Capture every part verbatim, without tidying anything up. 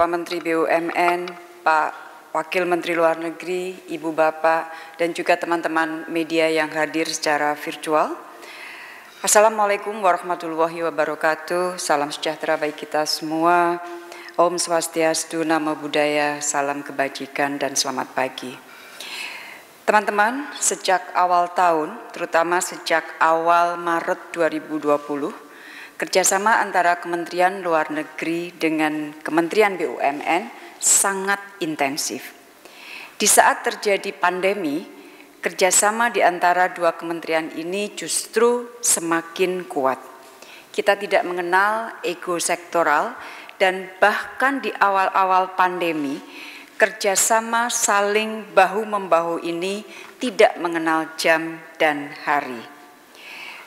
Bapak Menteri B U M N, Pak Wakil Menteri Luar Negeri, Ibu Bapak, dan juga teman-teman media yang hadir secara virtual. Assalamualaikum warahmatullahi wabarakatuh, salam sejahtera bagi kita semua. Om Swastiastu, Namo Buddhaya, salam kebajikan dan selamat pagi. Teman-teman, sejak awal tahun, terutama sejak awal Maret dua ribu dua puluh, kerjasama antara Kementerian Luar Negeri dengan Kementerian B U M N sangat intensif. Di saat terjadi pandemi, kerjasama di antara dua kementerian ini justru semakin kuat. Kita tidak mengenal ego sektoral dan bahkan di awal-awal pandemi, kerjasama saling bahu-membahu ini tidak mengenal jam dan hari.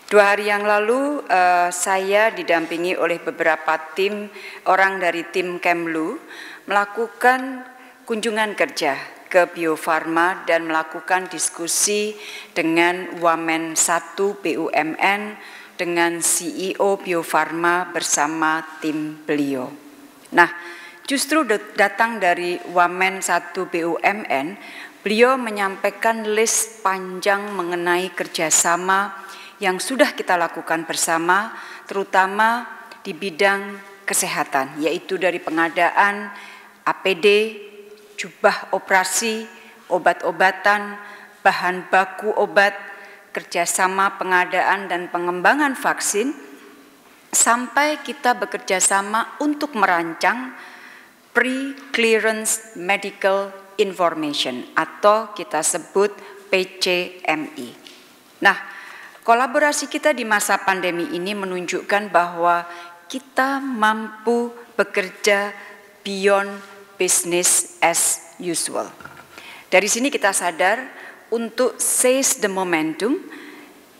Dua hari yang lalu eh, saya didampingi oleh beberapa tim, orang dari tim Kemlu, melakukan kunjungan kerja ke Bio Farma dan melakukan diskusi dengan Wamen satu B U M N, dengan C E O Bio Farma bersama tim beliau. Nah, justru datang dari Wamen satu B U M N, beliau menyampaikan list panjang mengenai kerjasama yang sudah kita lakukan bersama, terutama di bidang kesehatan, yaitu dari pengadaan A P D, jubah operasi, obat-obatan, bahan baku obat, kerjasama pengadaan dan pengembangan vaksin, sampai kita bekerja sama untuk merancang pre-clearance medical information atau kita sebut P C M I. Nah, kolaborasi kita di masa pandemi ini menunjukkan bahwa kita mampu bekerja beyond business as usual. Dari sini kita sadar untuk seize the momentum,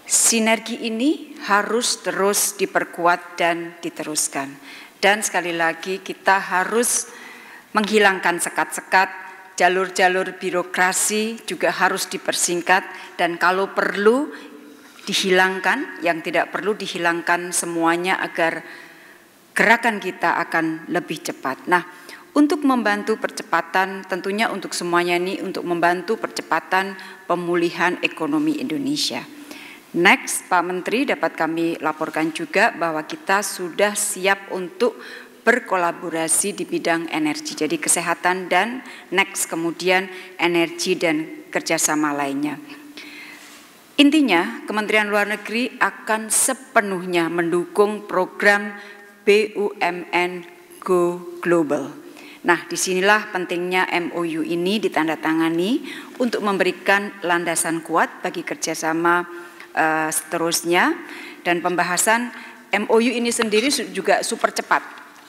sinergi ini harus terus diperkuat dan diteruskan. Dan sekali lagi kita harus menghilangkan sekat-sekat, jalur-jalur birokrasi juga harus dipersingkat dan kalau perlu dihilangkan, yang tidak perlu dihilangkan semuanya agar gerakan kita akan lebih cepat. Nah, untuk membantu percepatan, tentunya untuk semuanya ini untuk membantu percepatan pemulihan ekonomi Indonesia. Next, Pak Menteri, dapat kami laporkan juga bahwa kita sudah siap untuk berkolaborasi di bidang energi, jadi kesehatan dan next kemudian energi dan kerjasama lainnya. Intinya, Kementerian Luar Negeri akan sepenuhnya mendukung program B U M N Go Global. Nah, disinilah pentingnya M O U ini ditandatangani untuk memberikan landasan kuat bagi kerjasama uh, seterusnya. Dan pembahasan M O U ini sendiri juga super cepat.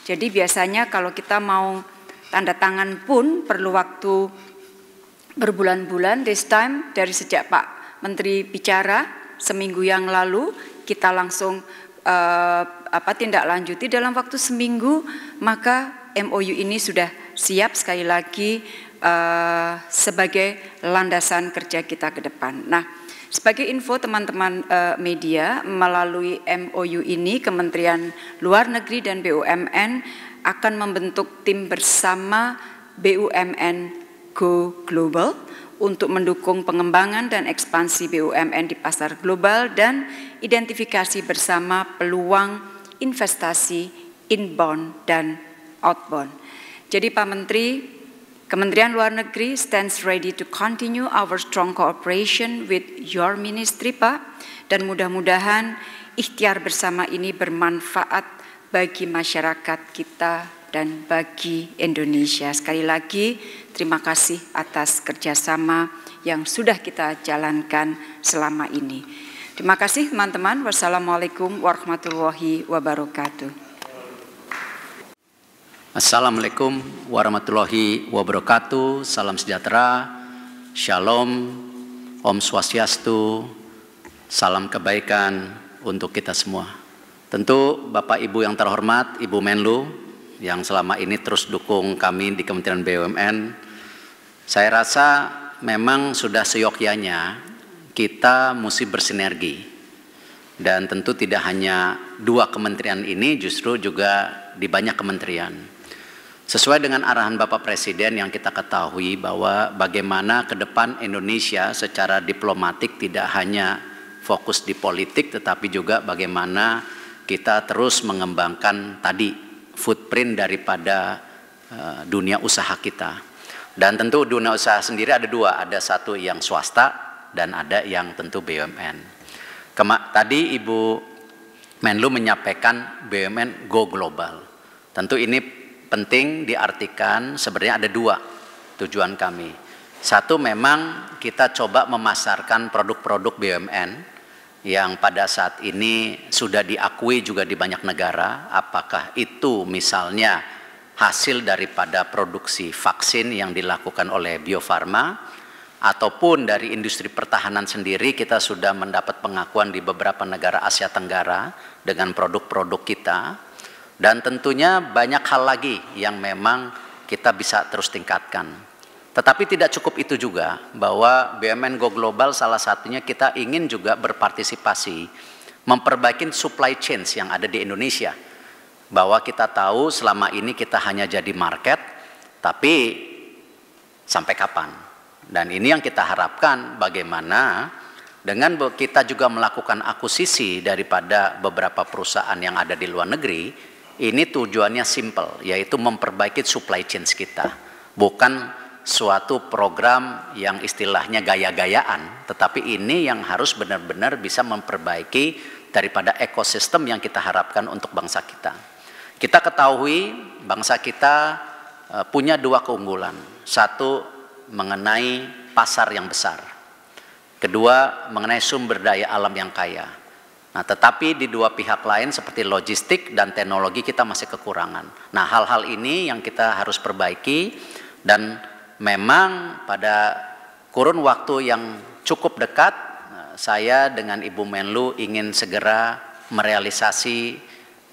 Jadi biasanya kalau kita mau tanda tangan pun perlu waktu berbulan-bulan. This time dari sejak Pak Menteri bicara seminggu yang lalu, kita langsung eh, apa, tindak lanjuti dalam waktu seminggu, maka M O U ini sudah siap sekali lagi eh, sebagai landasan kerja kita ke depan. Nah, sebagai info teman-teman eh, media, melalui M O U ini Kementerian Luar Negeri dan B U M N akan membentuk tim bersama B U M N Go Global untuk mendukung pengembangan dan ekspansi B U M N di pasar global dan identifikasi bersama peluang investasi inbound dan outbound. Jadi Pak Menteri, Kementerian Luar Negeri stands ready to continue our strong cooperation with your ministry, Pak, dan mudah-mudahan ikhtiar bersama ini bermanfaat bagi masyarakat kita dan bagi Indonesia. Sekali lagi, terima kasih atas kerjasama yang sudah kita jalankan selama ini. Terima kasih teman-teman. Wassalamualaikum warahmatullahi wabarakatuh. Assalamualaikum warahmatullahi wabarakatuh. Salam sejahtera, shalom, om swastiastu, salam kebaikan untuk kita semua. Tentu Bapak Ibu yang terhormat, Ibu Menlu, yang selama ini terus dukung kami di Kementerian B U M N, saya rasa memang sudah seyogyanya kita mesti bersinergi. Dan tentu tidak hanya dua kementerian ini, justru juga di banyak kementerian. Sesuai dengan arahan Bapak Presiden yang kita ketahui bahwa bagaimana ke depan Indonesia secara diplomatik tidak hanya fokus di politik, tetapi juga bagaimana kita terus mengembangkan tadi footprint daripada uh, dunia usaha kita. Dan tentu dunia usaha sendiri ada dua, ada satu yang swasta dan ada yang tentu B U M N. Kema- tadi Ibu Menlu menyampaikan B U M N go global. Tentu ini penting diartikan, sebenarnya ada dua tujuan kami. Satu, memang kita coba memasarkan produk-produk B U M N yang pada saat ini sudah diakui juga di banyak negara. Apakah itu misalnya hasil daripada produksi vaksin yang dilakukan oleh Bio Farma, ataupun dari industri pertahanan sendiri kita sudah mendapat pengakuan di beberapa negara Asia Tenggara dengan produk-produk kita. Dan tentunya banyak hal lagi yang memang kita bisa terus tingkatkan. Tetapi tidak cukup itu juga, bahwa B U M N Go Global salah satunya kita ingin juga berpartisipasi memperbaiki supply chain yang ada di Indonesia. Bahwa kita tahu selama ini kita hanya jadi market, tapi sampai kapan? Dan ini yang kita harapkan, bagaimana dengan kita juga melakukan akuisisi daripada beberapa perusahaan yang ada di luar negeri, ini tujuannya simple, yaitu memperbaiki supply chain kita. Bukan suatu program yang istilahnya gaya-gayaan, tetapi ini yang harus benar-benar bisa memperbaiki daripada ekosistem yang kita harapkan untuk bangsa kita. Kita ketahui bangsa kita punya dua keunggulan. Satu, mengenai pasar yang besar. Kedua, mengenai sumber daya alam yang kaya. Nah, tetapi di dua pihak lain seperti logistik dan teknologi kita masih kekurangan. Nah, hal-hal ini yang kita harus perbaiki, dan memang pada kurun waktu yang cukup dekat saya dengan Ibu Menlu ingin segera merealisasi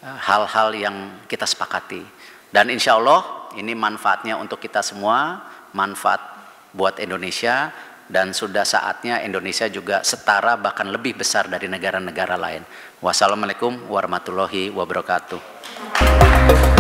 hal-hal yang kita sepakati. Dan insya Allah ini manfaatnya untuk kita semua, manfaat buat Indonesia, dan sudah saatnya Indonesia juga setara bahkan lebih besar dari negara-negara lain. Wassalamualaikum warahmatullahi wabarakatuh.